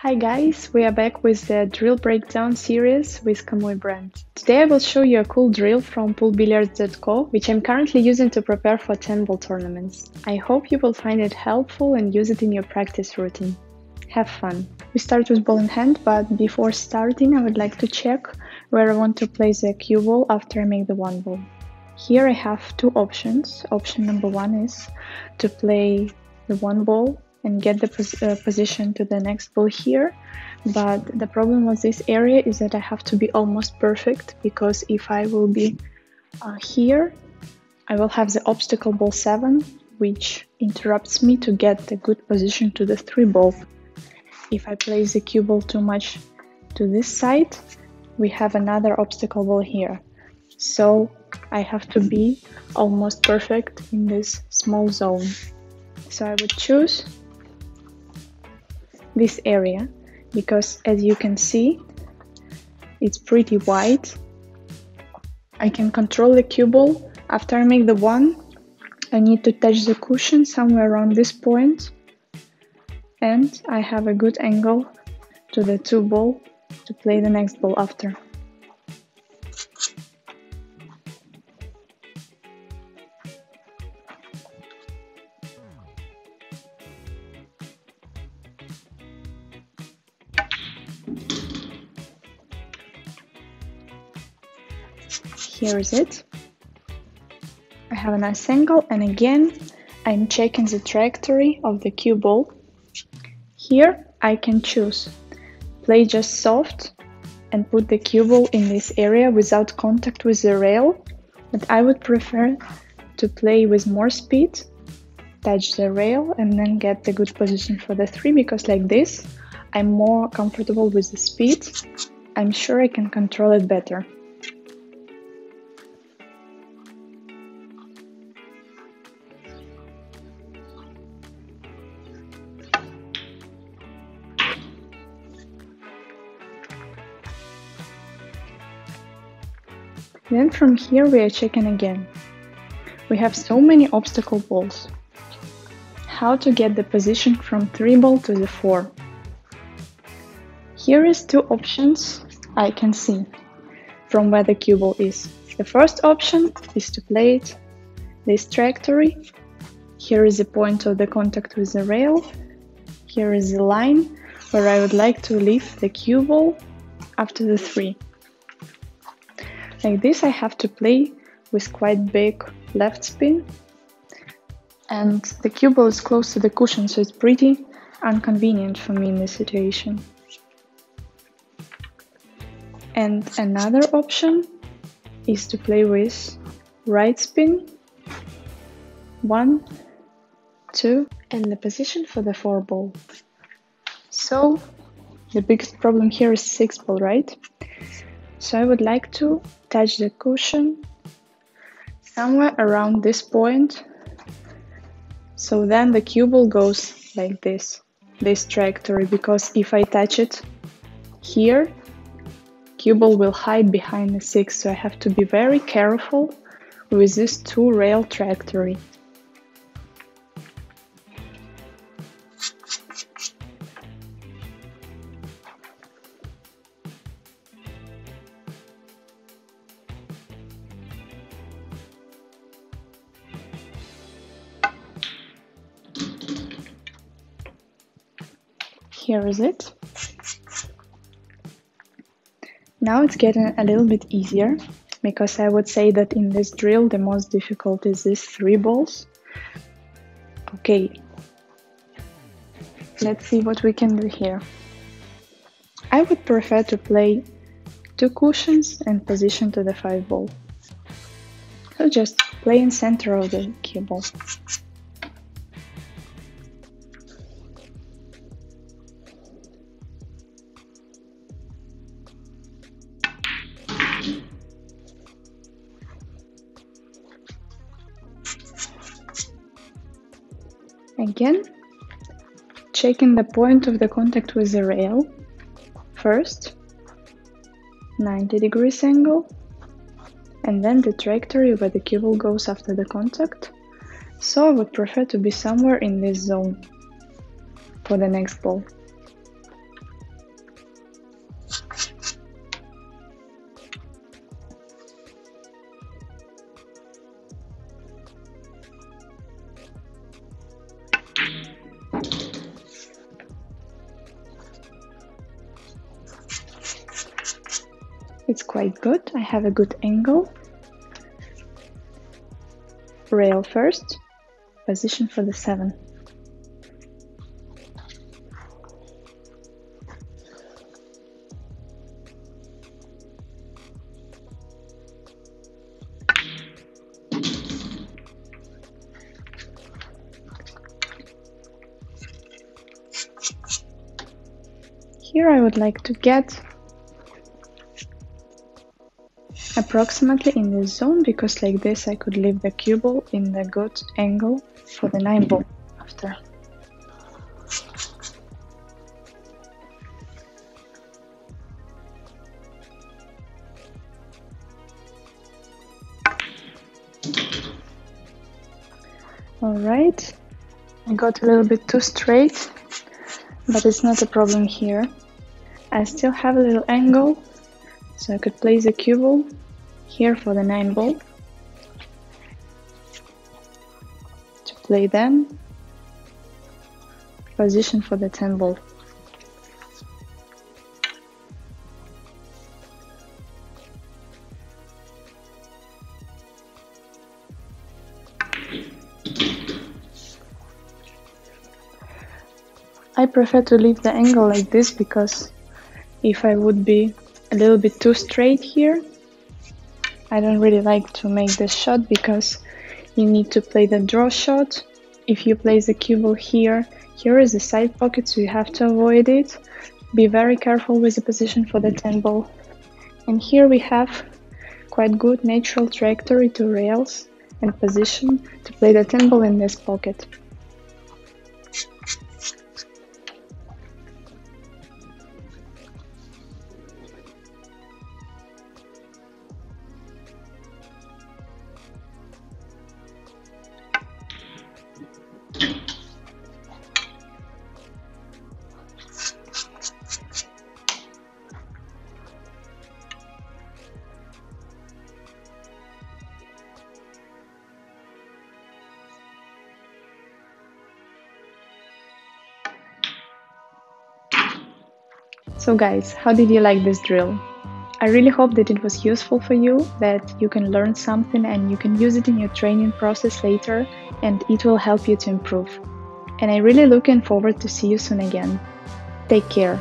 Hi guys, we are back with the drill breakdown series with Kamui Brand. Today I will show you a cool drill from PoolBilliards.co, which I'm currently using to prepare for 10-ball tournaments. I hope you will find it helpful and use it in your practice routine. Have fun! We start with ball in hand, but before starting I would like to check where I want to place the cue ball after I make the one ball. Here I have two options. Option number one is to play the one ball and get the position to the next ball here, but the problem with this area is that I have to be almost perfect, because if I will be here, I will have the obstacle ball 7, which interrupts me to get a good position to the 3 ball. If I place the cue ball too much to this side, we have another obstacle ball here, so I have to be almost perfect in this small zone. So I would choose this area, because as you can see, it's pretty wide. I can control the cue ball. After I make the one, I need to touch the cushion somewhere around this point, and I have a good angle to the 2 ball to play the next ball after. Here is it. I have a nice angle, and again I'm checking the trajectory of the cue ball. Here I can choose play just soft and put the cue ball in this area without contact with the rail, but I would prefer to play with more speed, touch the rail and then get the good position for the 3, because like this I'm more comfortable with the speed. I'm sure I can control it better. Then from here we are checking again. We have so many obstacle balls. How to get the position from 3 ball to the 4? Here is 2 options I can see from where the cue ball is. The first option is to play it this trajectory. Here is the point of the contact with the rail. Here is the line where I would like to leave the cue ball after the 3. Like this I have to play with quite big left spin, and the cue ball is close to the cushion, so it's pretty inconvenient for me in this situation. And another option is to play with right spin, 1, 2, and the position for the 4 ball. So the biggest problem here is 6 ball, right? So I would like to touch the cushion somewhere around this point, so then the cue ball goes like this trajectory, because if I touch it here, cue ball will hide behind the 6, so I have to be very careful with this 2 rail trajectory. Here is it. Now it's getting a little bit easier, because I would say that in this drill the most difficult is these 3 balls. Okay, let's see what we can do here. I would prefer to play 2 cushions and position to the 5 ball. So just play in center of the cue ball. Again, checking the point of the contact with the rail. First, 90 degrees angle, and then the trajectory where the cue ball goes after the contact. So I would prefer to be somewhere in this zone for the next ball. It's quite good. I have a good angle. Rail first. Position for the 7. Here I would like to get approximately in this zone, because like this I could leave the cue ball in the good angle for the 9 ball after. Alright, I got a little bit too straight, but it's not a problem here. I still have a little angle, so I could place the cue ball here for the 9 ball. To play them, position for the 10 ball. I prefer to leave the angle like this, because if I would be a little bit too straight here, I don't really like to make this shot, because you need to play the draw shot. If you place the cue ball here, here is the side pocket, so you have to avoid it. Be very careful with the position for the 10 ball. And here we have quite good natural trajectory to rails and position to play the 10 ball in this pocket. So guys, how did you like this drill? I really hope that it was useful for you, that you can learn something and you can use it in your training process later, and it will help you to improve. And I really looking forward to see you soon again. Take care!